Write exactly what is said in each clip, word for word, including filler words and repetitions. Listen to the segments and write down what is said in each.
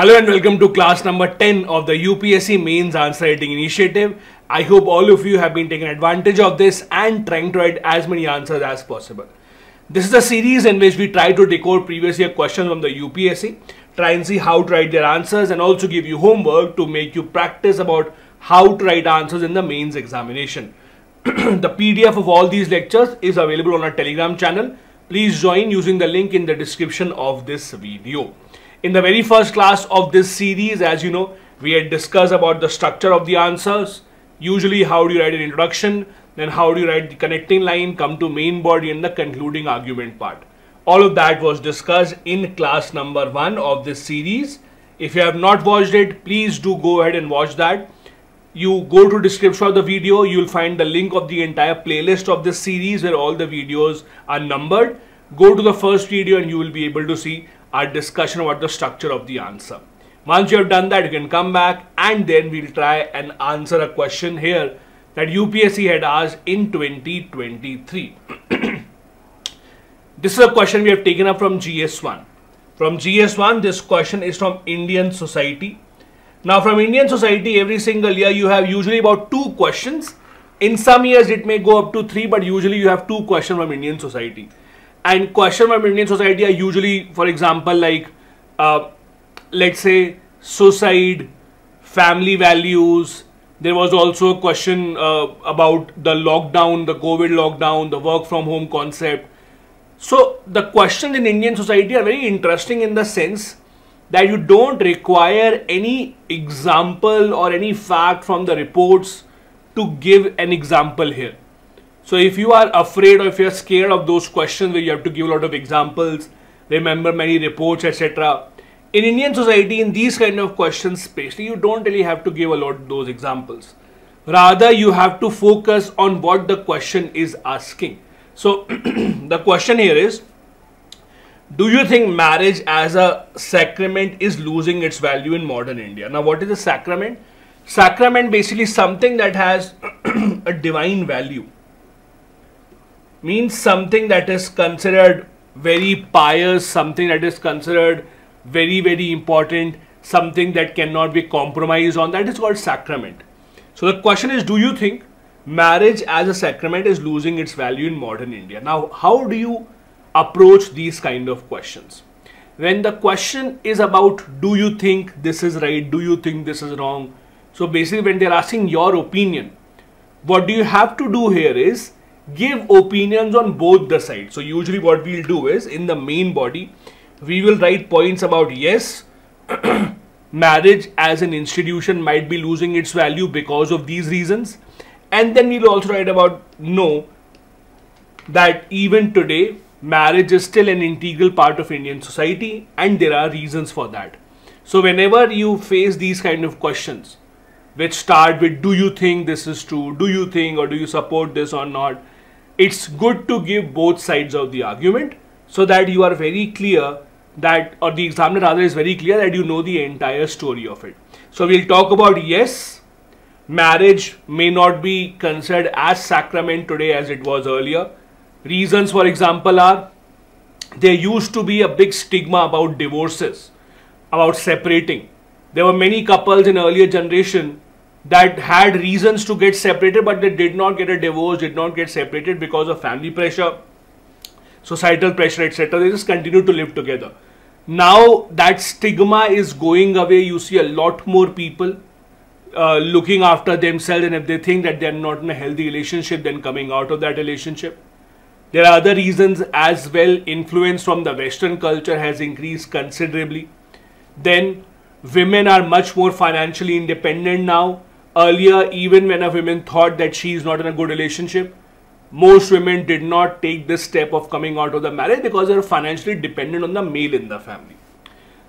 Hello and welcome to class number ten of the U P S C Mains Answer Writing Initiative. I hope all of you have been taking advantage of this and trying to write as many answers as possible. This is a series in which we try to decode previous year questions from the U P S C, try and see how to write their answers and also give you homework to make you practice about how to write answers in the mains examination. The P D F of all these lectures is available on our Telegram channel. Please join using the link in the description of this video. In the very first class of this series, as you know, we had discussed about the structure of the answers. Usually, how do you write an introduction, then how do you write the connecting line, come to main body and the concluding argument part. All of that was discussed in class number one of this series. If you have not watched it, please do go ahead and watch that. You go to description of the video, you will find the link of the entire playlist of this series where all the videos are numbered. Go to the first video and you will be able to see our discussion about the structure of the answer. Once you have done that, you can come back and then we'll try and answer a question here that U P S C had asked in twenty twenty-three. This is a question we have taken up from G S one. From G S one, this question is from Indian Society. Now from Indian Society, every single year you have usually about two questions. In some years it may go up to three, but usually you have two questions from Indian Society. And questions from Indian Society are usually, for example, like uh, let's say suicide, family values. There was also a question uh, about the lockdown, the COVID lockdown, the work from home concept. So the questions in Indian Society are very interesting in the sense that you don't require any example or any fact from the reports to give an example here. So if you are afraid or if you are scared of those questions where you have to give a lot of examples, remember many reports, et cetera. In Indian Society, in these kind of questions especially, you don't really have to give a lot of those examples. Rather, you have to focus on what the question is asking. So the question here is, do you think marriage as a sacrament is losing its value in modern India? Now, what is a sacrament? Sacrament basically something that has a divine value. Means something that is considered very pious, something that is considered very, very important, something that cannot be compromised on. That is called sacrament. So the question is, do you think marriage as a sacrament is losing its value in modern India? Now, how do you approach these kind of questions? When the question is about, do you think this is right? Do you think this is wrong? So basically, when they're asking your opinion, what do you have to do here is give opinions on both the sides. So usually what we'll do is in the main body, we will write points about yes, marriage as an institution might be losing its value because of these reasons. And then we'll also write about no, that even today, marriage is still an integral part of Indian society and there are reasons for that. So whenever you face these kind of questions, which start with do you think this is true, do you think or do you support this or not, it's good to give both sides of the argument so that you are very clear that, or the examiner rather is very clear that you know the entire story of it. So we'll talk about yes, marriage may not be considered as sacrament today as it was earlier. Reasons, for example, are there used to be a big stigma about divorces, about separating. There were many couples in earlier generation that had reasons to get separated, but they did not get a divorce, did not get separated because of family pressure, societal pressure, et cetera. They just continue to live together. Now that stigma is going away. You see a lot more people uh, looking after themselves, and if they think that they are not in a healthy relationship, then coming out of that relationship. There are other reasons as well. Influence from the Western culture has increased considerably. Then women are much more financially independent now. Earlier, even when a woman thought that she is not in a good relationship, most women did not take this step of coming out of the marriage because they are financially dependent on the male in the family.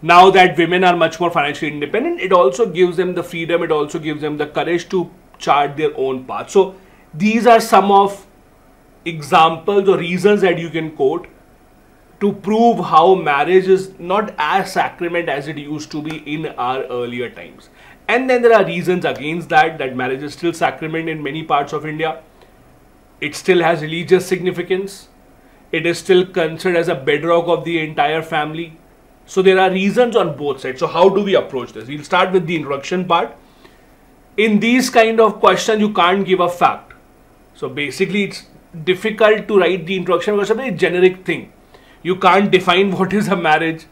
Now that women are much more financially independent, it also gives them the freedom, it also gives them the courage to chart their own path. So these are some of examples or reasons that you can quote to prove how marriage is not as sacrament as it used to be in our earlier times. And then there are reasons against that, that marriage is still sacrament in many parts of India. It still has religious significance. It is still considered as a bedrock of the entire family. So there are reasons on both sides. So how do we approach this? We'll start with the introduction part. In these kind of questions, you can't give a fact. So basically, it's difficult to write the introduction because it's a generic thing. You can't define what is a marriage.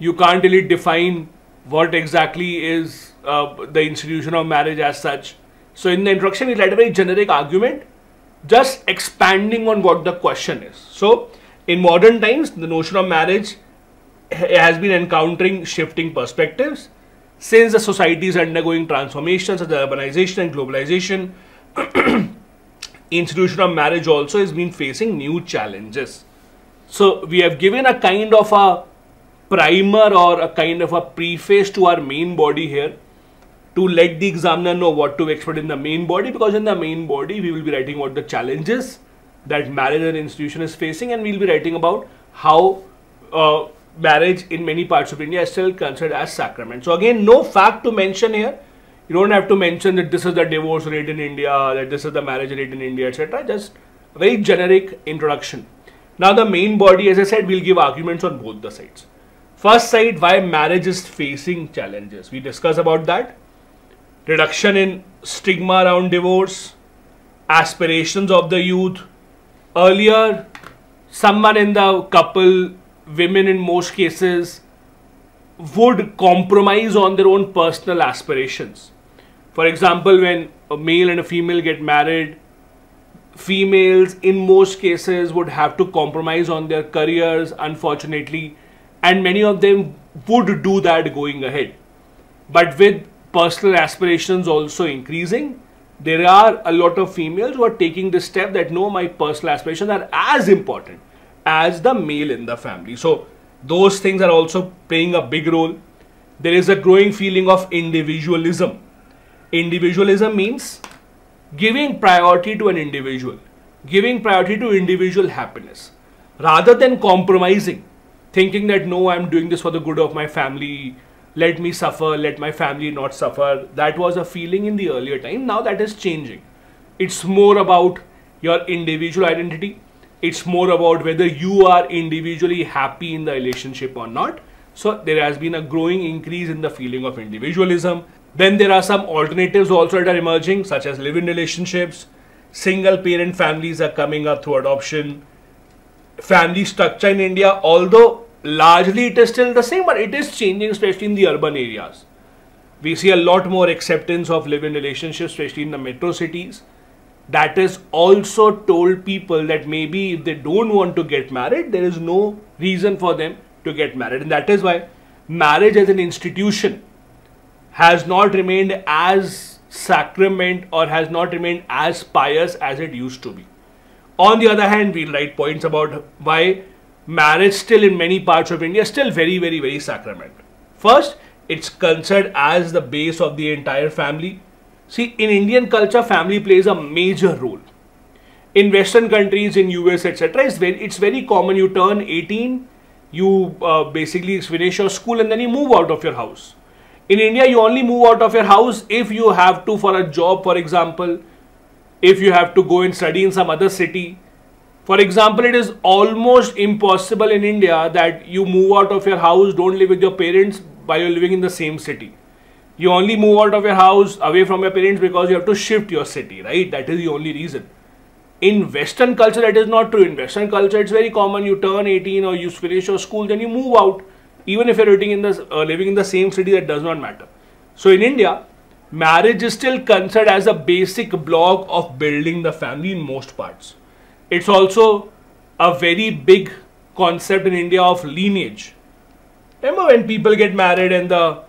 You can't really define what exactly is uh, the institution of marriage as such. So in the introduction, it's like a very generic argument, just expanding on what the question is. So in modern times, the notion of marriage has been encountering shifting perspectives since the society is undergoing transformations such as urbanization and globalization. Institution of marriage also has been facing new challenges. So we have given a kind of a primer or a kind of a preface to our main body here to let the examiner know what to expect in the main body, because in the main body we will be writing about the challenges that marriage and institution is facing, and we will be writing about how uh, marriage in many parts of India is still considered as sacrament. So again, no fact to mention here. You don't have to mention that this is the divorce rate in India, that this is the marriage rate in India, et cetera. Just a very generic introduction. Now the main body, as I said, will give arguments on both the sides. First side, why marriage is facing challenges. We discuss about that. Reduction in stigma around divorce, aspirations of the youth. Earlier, someone in the couple, women in most cases, would compromise on their own personal aspirations. For example, when a male and a female get married, females in most cases would have to compromise on their careers, unfortunately, and many of them would do that going ahead. But with personal aspirations also increasing, there are a lot of females who are taking this step that no, my personal aspirations are as important as the male in the family. So those things are also playing a big role. There is a growing feeling of individualism. Individualism means giving priority to an individual, giving priority to individual happiness, rather than compromising, thinking that no, I'm doing this for the good of my family, let me suffer, let my family not suffer. That was a feeling in the earlier time. Now that is changing. It's more about your individual identity. It's more about whether you are individually happy in the relationship or not. So there has been a growing increase in the feeling of individualism. Then there are some alternatives also that are emerging, such as live-in relationships. Single parent families are coming up through adoption. Family structure in India, although largely it is still the same, but it is changing, especially in the urban areas. We see a lot more acceptance of live-in relationships, especially in the metro cities. That is also told people that maybe if they don't want to get married, there is no reason for them to get married. And that is why marriage as an institution has not remained as sacrament or has not remained as pious as it used to be. On the other hand, we'll write points about why marriage still in many parts of India is still very, very, very sacramental. First, it's considered as the base of the entire family. See, in Indian culture, family plays a major role. In Western countries, in U S, et cetera, it's very, it's very common. You turn eighteen, you uh, basically finish your school and then you move out of your house. In India, you only move out of your house if you have to for a job, for example, if you have to go and study in some other city. For example, it is almost impossible in India that you move out of your house, don't live with your parents while you're living in the same city. You only move out of your house away from your parents because you have to shift your city, right? That is the only reason. In Western culture, that is not true. In Western culture, it's very common. You turn eighteen or you finish your school, then you move out. Even if you're living in the, uh, living in the same city, that does not matter. So in India, marriage is still considered as a basic block of building the family in most parts. It's also a very big concept in India of lineage. Remember when people get married and the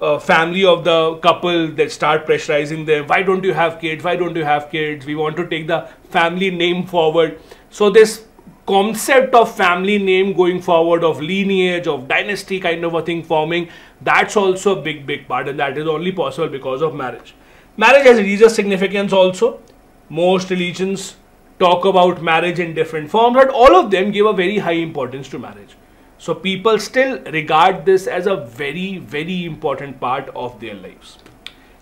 uh, family of the couple, they start pressurizing them. Why don't you have kids? Why don't you have kids? We want to take the family name forward. So this concept of family name going forward, of lineage, of dynasty kind of a thing forming, that's also a big, big part. And that is only possible because of marriage. Marriage has religious significance also. Most religions talk about marriage in different forms, but all of them give a very high importance to marriage. So people still regard this as a very, very important part of their lives.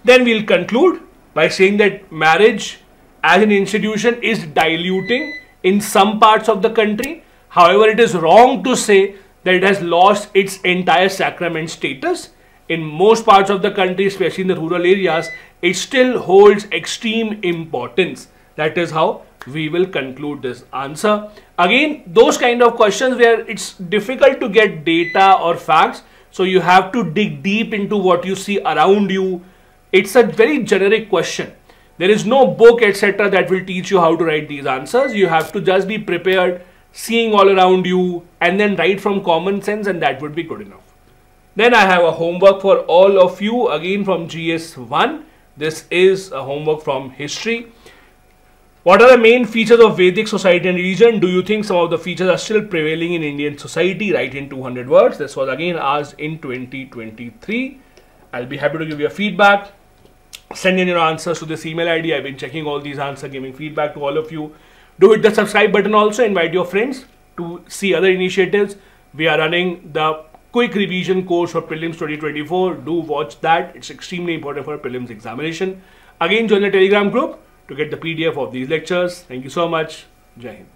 Then we'll conclude by saying that marriage as an institution is diluting in some parts of the country. However, it is wrong to say that it has lost its entire sacrament status. In most parts of the country, especially in the rural areas, it still holds extreme importance. That is how we will conclude this answer. Again, those kind of questions where it's difficult to get data or facts, so you have to dig deep into what you see around you. It's a very generic question. There is no book, et cetera that will teach you how to write these answers. You have to just be prepared, seeing all around you, and then write from common sense, and that would be good enough. Then I have a homework for all of you, again from G S one. This is a homework from history. What are the main features of Vedic society and religion? Do you think some of the features are still prevailing in Indian society? Write in two hundred words. This was again asked in twenty twenty-three. I'll be happy to give you a feedback. Send in your answers to this email I D. I've been checking all these answers, giving feedback to all of you. Do hit the subscribe button also. Invite your friends to see other initiatives. We are running the quick revision course for prelims twenty twenty-four. Do watch that. It's extremely important for prelims examination. Again, join the Telegram group to get the P D F of these lectures. Thank you so much. Jai Hind.